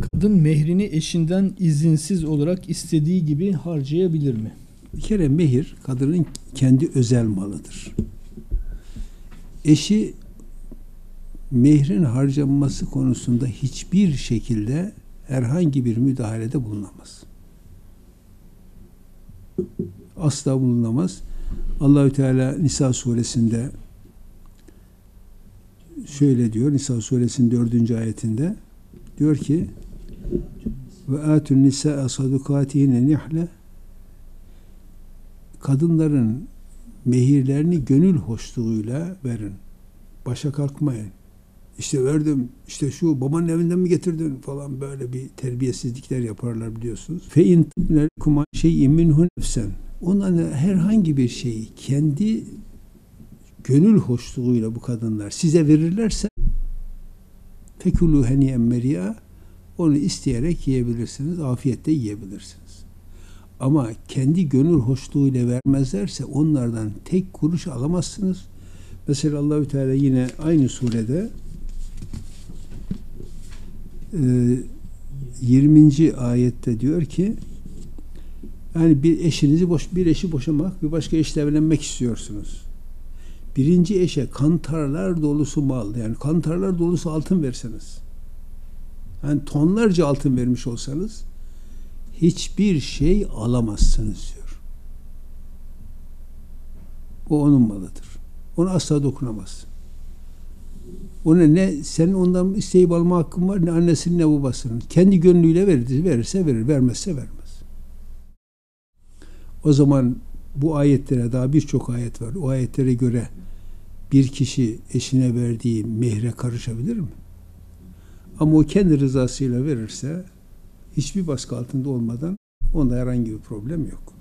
Kadın mehrini eşinden izinsiz olarak istediği gibi harcayabilir mi? Bir kere mehir kadının kendi özel malıdır. Eşi mehrin harcanması konusunda hiçbir şekilde herhangi bir müdahalede bulunamaz. Asla bulunamaz. Allahü Teala Nisa suresinde şöyle diyor, Nisa suresinin 4. ayetinde diyor ki: "Ve atun nisa'a sadukatihine nihle." Kadınların mehirlerini gönül hoşluğuyla verin. Başa kalkmayın. İşte verdim, işte şu babanın evinden mi getirdin falan, böyle bir terbiyesizlikler yaparlar biliyorsunuz. Fe in tübnelkum şey'in minhu nefsen. Onların herhangi bir şeyi kendi gönül hoşluğuyla bu kadınlar size verirlerse fekulu heniyen meriya, onu isteyerek yiyebilirsiniz, afiyetle yiyebilirsiniz. Ama kendi gönül hoşluğuyla vermezlerse onlardan tek kuruş alamazsınız. Mesela Allahü Teala yine aynı surede 20. ayette diyor ki, yani bir eşi boşamak, bir başka eşle evlenmek istiyorsunuz. Birinci eşe kantarlar dolusu mal, yani kantarlar dolusu altın verseniz, yani tonlarca altın vermiş olsanız hiçbir şey alamazsınız diyor. O onun malıdır. Ona asla dokunamazsın. Ona ne senin ondan isteyip alma hakkın var, ne annesinin ne babasının. Kendi gönlüyle verirse verir, vermezse vermez. O zaman bu ayetlere, daha birçok ayet var. O ayetlere göre bir kişi eşine verdiği mehre karışabilir mi? Ama o kendi rızasıyla verirse hiçbir baskı altında olmadan onda herhangi bir problem yok.